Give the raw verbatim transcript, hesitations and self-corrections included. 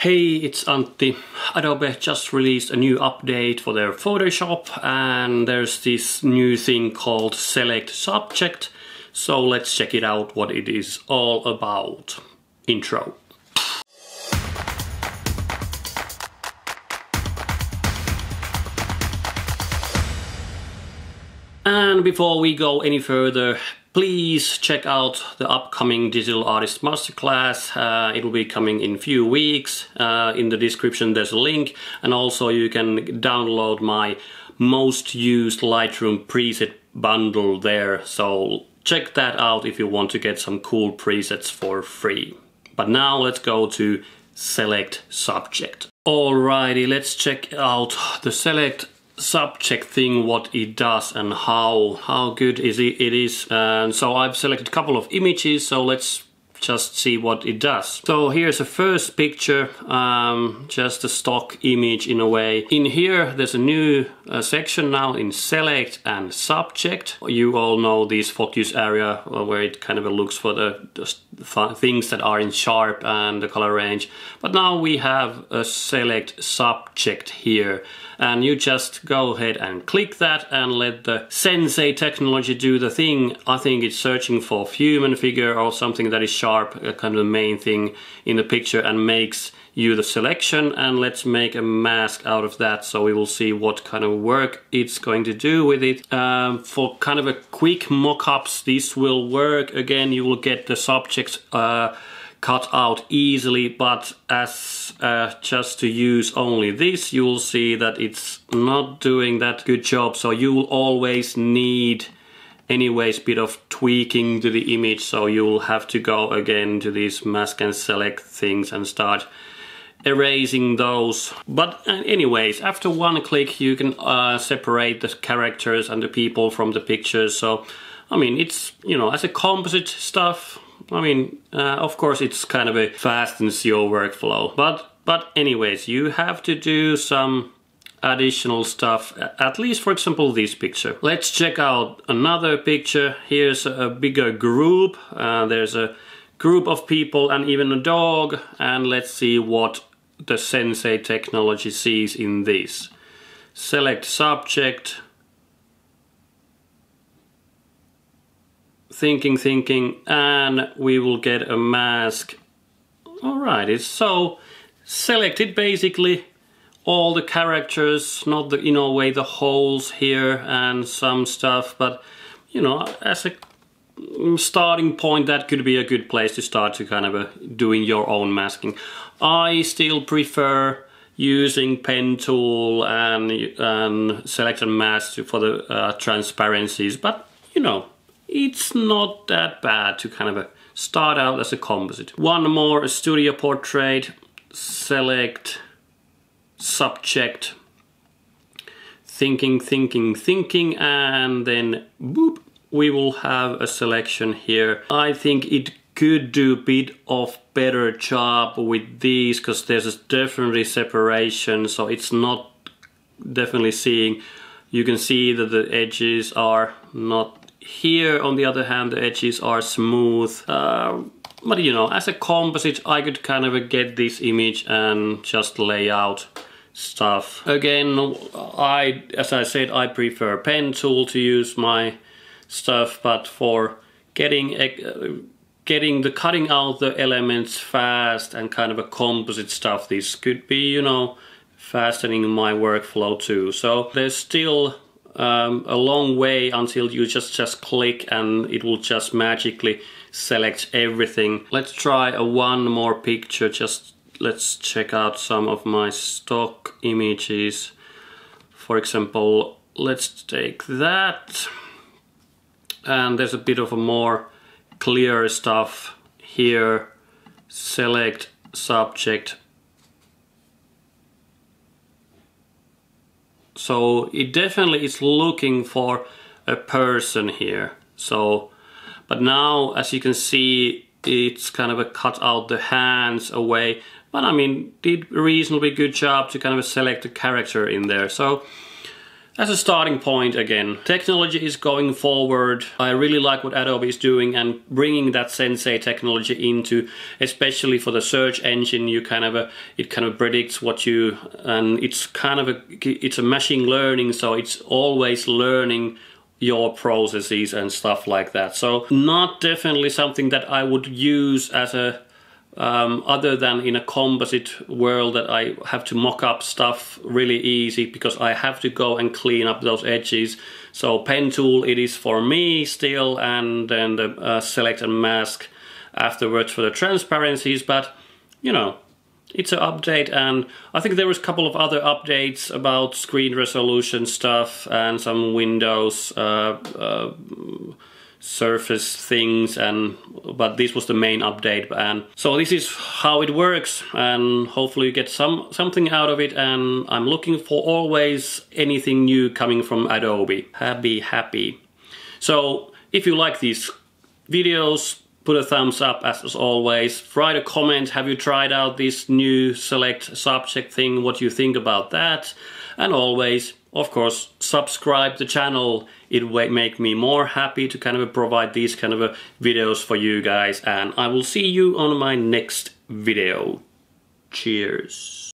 Hey, it's Antti. Adobe just released a new update for their Photoshop, and there's this new thing called Select Subject. So let's check it out, what it is all about. Intro. And before we go any further, please check out the upcoming Digital Artist Masterclass. Uh, it will be coming in a few weeks. Uh, in the description there's a link, and also you can download my most used Lightroom preset bundle there. So check that out if you want to get some cool presets for free. But now let's go to Select Subject. Alrighty, let's check out the Select Subject thing, what it does and how how good is it it is. And so I've selected a couple of images, so let's just see what it does. So here's the first picture, um, just a stock image in a way. In here there's a new uh, section now in Select and Subject. You all know this focus area where it kind of looks for the, the things that are in sharp and the color range, but now we have a Select Subject here, and you just go ahead and click that and let the Sensei technology do the thing. I think it's searching for human figure or something that is sharp, kind of the main thing in the picture, and makes you the selection. And let's make a mask out of that, so we will see what kind of work it's going to do with it. Um, for kind of a quick mock-ups this will work. Again, you will get the subjects uh, cut out easily, but as uh, just to use only this, you will see that it's not doing that good job, so you will always need anyways bit of tweaking to the image. So you'll have to go again to this mask and select things and start erasing those. But anyways, after one click you can uh, separate the characters and the people from the pictures. So I mean, it's, you know, as a composite stuff, I mean uh, of course it's kind of a fast and slow workflow, but but anyways you have to do some additional stuff, at least for example this picture. Let's check out another picture. Here's a bigger group. Uh, there's a group of people and even a dog, and let's see what the Sensei technology sees in this. Select Subject. Thinking, thinking, and we will get a mask. Alright, it's so selected basically all the characters, not the, in a way, the holes here and some stuff, but you know, as a starting point that could be a good place to start to kind of a, doing your own masking. I still prefer using pen tool and, and select and mask for the uh, transparencies, but you know, it's not that bad to kind of a start out as a composite. One more, a studio portrait, Select Subject, thinking, thinking, thinking, and then boop, we will have a selection here. I think it could do a bit of better job with these, because there's definitely separation, so it's not definitely seeing. You can see that the edges are not here. On the other hand, the edges are smooth. Uh, but you know, as a composite, I could kind of get this image and just lay out stuff. Again, I, as I said, I prefer pen tool to use my stuff, but for getting getting the cutting out the elements fast and kind of a composite stuff, this could be, you know, fastening my workflow too. So there's still um, a long way until you just just click and it will just magically select everything. Let's try a one more picture. Just let's check out some of my stock images. For example, let's take that. And there's a bit of a more clear stuff here. Select Subject. So it definitely is looking for a person here. So, but now as you can see, it's kind of a cut out the hands away. But I mean, did a reasonably good job to kind of select a character in there. So As a starting point, again, technology is going forward. I really like what Adobe is doing and bringing that Sensei technology into, especially for the search engine. You kind of a, it kind of predicts what you, and it's kind of a it's a machine learning, so it's always learning your processes and stuff like that. So not definitely something that I would use as a Um, other than in a composite world that I have to mock up stuff really easy, because I have to go and clean up those edges. So pen tool it is for me still, and then the uh, select and mask afterwards for the transparencies. But you know, it's an update, and I think there was a couple of other updates about screen resolution stuff and some Windows uh, uh, surface things, and but this was the main update. And so this is how it works, and hopefully you get some something out of it. And I'm looking for always anything new coming from Adobe. Happy happy so if you like these videos, put a thumbs up as, as always. Write a comment, have you tried out this new select subject thing, what you think about that. And always, of course, subscribe the channel. It will make me more happy to kind of provide these kind of videos for you guys. And I will see you on my next video. Cheers.